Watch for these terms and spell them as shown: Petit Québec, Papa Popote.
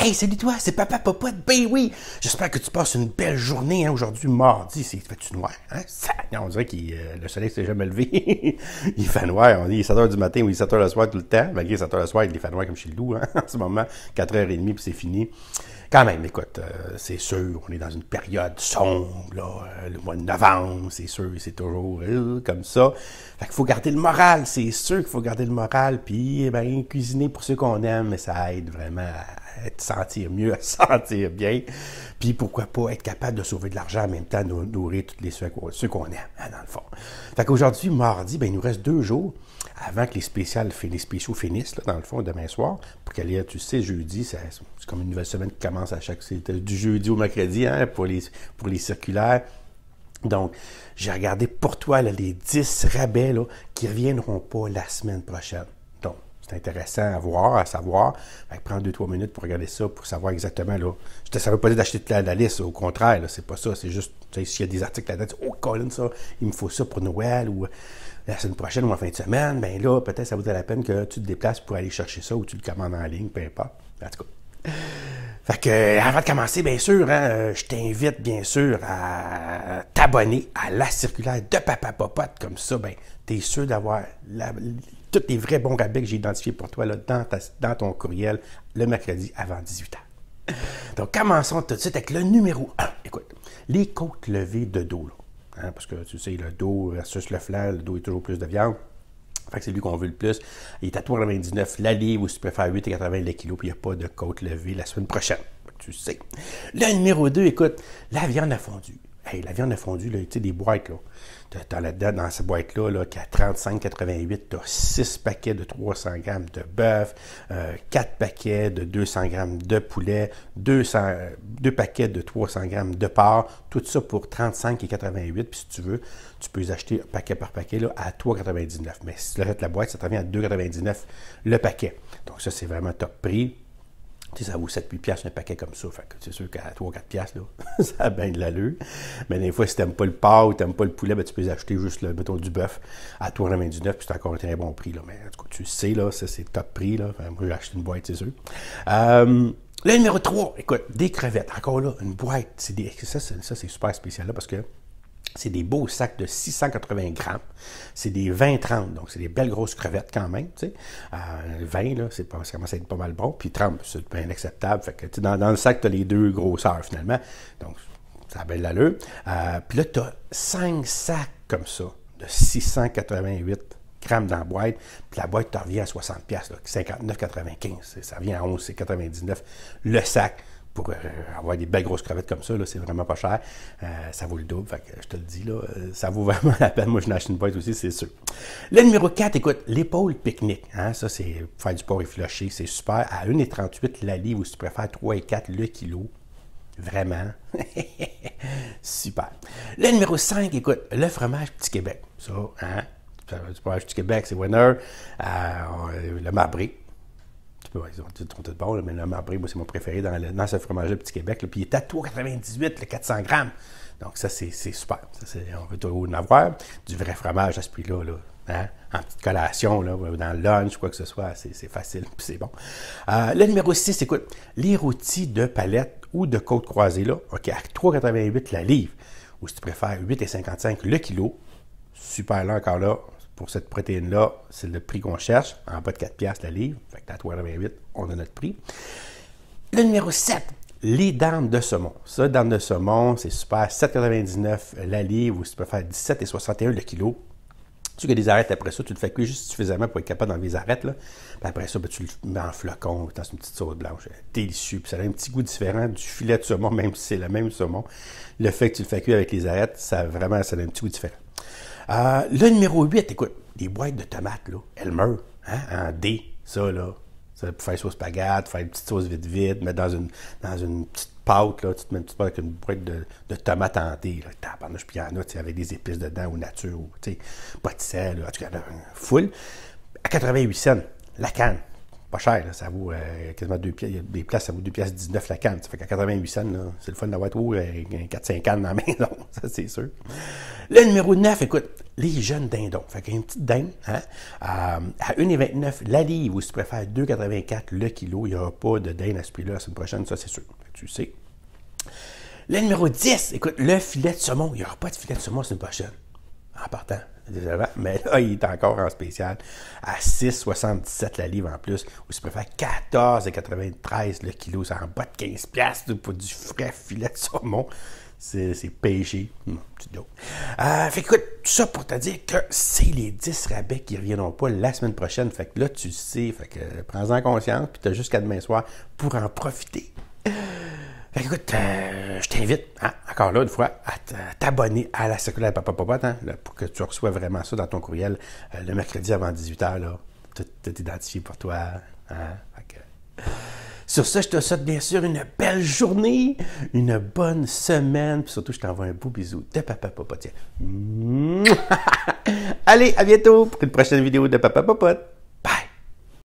Hey, salut toi, c'est Papa Popote. Ben oui, j'espère que tu passes une belle journée hein, aujourd'hui, mardi. C'est fait-tu noir? Hein? Ça, on dirait que le soleil s'est jamais levé. Il fait noir. On dit 7h du matin ou 7h le soir tout le temps. Malgré 7h le soir, il fait noir comme chez le loup hein, en ce moment. 4h30 puis c'est fini. Quand même, écoute, c'est sûr, on est dans une période sombre. Là, le mois de novembre, c'est sûr, c'est toujours comme ça. Fait qu'il faut garder le moral. C'est sûr qu'il faut garder le moral. Puis, eh ben, cuisiner pour ceux qu'on aime, ça aide vraiment à te sentir mieux, à se sentir bien. Puis pourquoi pas être capable de sauver de l'argent en même temps, de nourrir tous ceux qu'on aime, hein, dans le fond. Fait qu'aujourd'hui, mardi, ben, il nous reste 2 jours avant que les spéciaux finissent, là, dans le fond, demain soir. Pour qu'elle ait, tu sais, jeudi, c'est comme une nouvelle semaine qui commence à chaque... C'est du jeudi au mercredi, hein, pour les circulaires. Donc, j'ai regardé pour toi là, les 10 rabais là, qui ne reviendront pas la semaine prochaine. Donc, c'est intéressant à voir, à savoir. Prends 2-3 minutes pour regarder ça, pour savoir exactement. Là. Ça ne veut pas dire d'acheter toute la liste, au contraire, c'est pas ça. C'est juste, s'il y a des articles là-dedans, oh Colin, ça, il me faut ça pour Noël ou la semaine prochaine ou en fin de semaine, bien là, peut-être ça vaudrait la peine que tu te déplaces pour aller chercher ça ou tu le commandes en ligne, peu importe. En tout cas. Fait que, avant de commencer, bien sûr, hein, je t'invite, bien sûr, à t'abonner à la circulaire de Papa Popote. Comme ça, ben, t'es sûr d'avoir tous les vrais bons rabais que j'ai identifiés pour toi là, dans ton courriel le mercredi avant 18h. Donc, commençons tout de suite avec le numéro 1. Écoute, les côtes levées de dos. Là, hein, parce que, tu sais, le dos versus le flanc, le dos est toujours plus de viande. Fait que c'est lui qu'on veut le plus. Il est à 3,99 la livre ou si tu préfères 8,80 le kilo, puis il n'y a pas de côte levée la semaine prochaine. Tu sais. Le numéro 2, écoute, la viande à fondue. Hey, la viande à fondue, tu sais, des boîtes, là. T'as là-dedans, dans cette boîte-là, là, qui a 35,88, tu as 6 paquets de 300 g de bœuf, 4 paquets de 200 g de poulet, 2 paquets de 300 g de porc, tout ça pour 35,88. Puis si tu veux, tu peux les acheter paquet par paquet là, à 3,99. Mais si tu achètes la boîte, ça te revient à 2,99 le paquet. Donc ça, c'est vraiment top prix. Tu sais, ça vaut 7-8$ un paquet comme ça. Fait que c'est sûr qu'à 3-4$, ça a bien de l'allure. Mais des fois, si tu n'aimes pas le porc ou tu n'aimes pas le poulet, ben, tu peux les acheter juste, là, mettons, du bœuf à 3,99$, puis c'est encore un très bon prix. Là. Mais en tout cas, tu sais, là, ça, c'est top prix. Là. Enfin, moi, j'ai acheté une boîte, c'est sûr. Le numéro 3, écoute, des crevettes. Encore là, une boîte. Ça, c'est super spécial, là, parce que c'est des beaux sacs de 680 grammes. C'est des 20-30, donc c'est des belles grosses crevettes quand même. Tu sais. 20, là, ça commence à être pas mal bon. Puis 30, c'est bien acceptable. Fait que, tu sais, dans le sac, tu as les 2 grosseurs finalement. Donc, ça a belle allure. Puis là, tu as 5 sacs comme ça, de 688 grammes dans la boîte. Puis la boîte te revient à 60$, 59,95$. Ça revient à 11,99$ le sac. Pour avoir des belles grosses crevettes comme ça, c'est vraiment pas cher. Ça vaut le double, fait que je te le dis, là, ça vaut vraiment la peine. Moi, je n'achète une boîte aussi, c'est sûr. Le numéro 4, écoute, l'épaule pique-nique. Hein, ça, c'est faire du porc effiloché, c'est super. À 1,38 la livre, ou si tu préfères 3,4 le kilo. Vraiment. Super. Le numéro 5, écoute, le fromage Petit Québec. Ça, hein, le fromage Petit Québec, c'est winner. Le marbré. Tout bon, là, mais le marbré, c'est mon préféré dans ce fromage Petit Québec. Là, puis il est à 3,98 le 400 grammes. Donc ça, c'est super. Ça, on veut toujours en avoir. Du vrai fromage à ce prix-là, là, hein? En petite collation, là, dans le lunch, quoi que ce soit, c'est facile, puis c'est bon. Le numéro 6, écoute, les rôtis de palette ou de côte croisée, là, OK, à 3,88 la livre, ou si tu préfères 8,55 le kilo. Super là, encore là. Pour cette protéine-là, c'est le prix qu'on cherche, en bas de 4$ la livre. Fait que à 3,28$, on a notre prix. Le numéro 7, les darnes de saumon. Ça, darnes de saumon, c'est super. 7,99$ la livre, ou si tu peux faire 17,61$ le kilo. Tu as des arêtes après ça, tu le fais cuire juste suffisamment pour être capable d'enlever les arêtes. Là. Puis après ça, ben, tu le mets en flocon, dans une petite sauce blanche. Délicieux. Puis ça a un petit goût différent du filet de saumon, même si c'est le même saumon. Le fait que tu le fais cuire avec les arêtes, ça a un petit goût différent. Le numéro 8, écoute, des boîtes de tomates, là, Elmer, hein, en D, ça, là, ça pour faire sauce spaghetti, faire une petite sauce vite, mettre dans une petite pâte, là, tu te mets une petite pâte avec une boîte de tomates en D, là, tabarnouche, puis il y en a, tu sais, avec des épices dedans, ou nature, ou, tu sais, pas de sel, là, en tout cas, full, à 88 cents, la canne. pas cher, là, ça vaut quasiment 2 pièces. Il y a des places, ça vaut 2,19 $ la canne. Ça fait qu'à 88 cents, c'est le fun d'avoir 4-5 cannes dans la maison, ça c'est sûr. Le numéro 9, écoute, les jeunes dindons. Fait qu'il y a une petite dinde, hein, à 1,29 $ la livre, ou si tu préfères 2,84 $ le kilo. Il n'y aura pas de dinde à ce prix-là la semaine prochaine, ça c'est sûr. Tu sais. Le numéro 10, écoute, le filet de saumon. Il n'y aura pas de filet de saumon la semaine prochaine. En partant, désolé, mais là, il est encore en spécial à 6,77 $ la livre en plus, ou si tu préfères 14,93 $ le kilo, c'est en bas de 15 $ pour du frais filet de saumon. C'est péché. Petite joke. Fait écoute, tout ça pour te dire que c'est les 10 rabais qui ne reviendront pas la semaine prochaine. Fait que là, tu sais, fait que prends-en conscience, puis tu as jusqu'à demain soir pour en profiter. Fait écoute, je t'invite, hein, encore là une fois, à t'abonner à la circulaire de Papa Popote, hein, là, pour que tu reçois vraiment ça dans ton courriel le mercredi avant 18 h. Là, tout est identifié pour toi. Hein? Sur ça, je te souhaite bien sûr une belle journée, une bonne semaine. Puis surtout, je t'envoie un beau bisou de Papa Popote. Allez, à bientôt pour une prochaine vidéo de Papa Popote.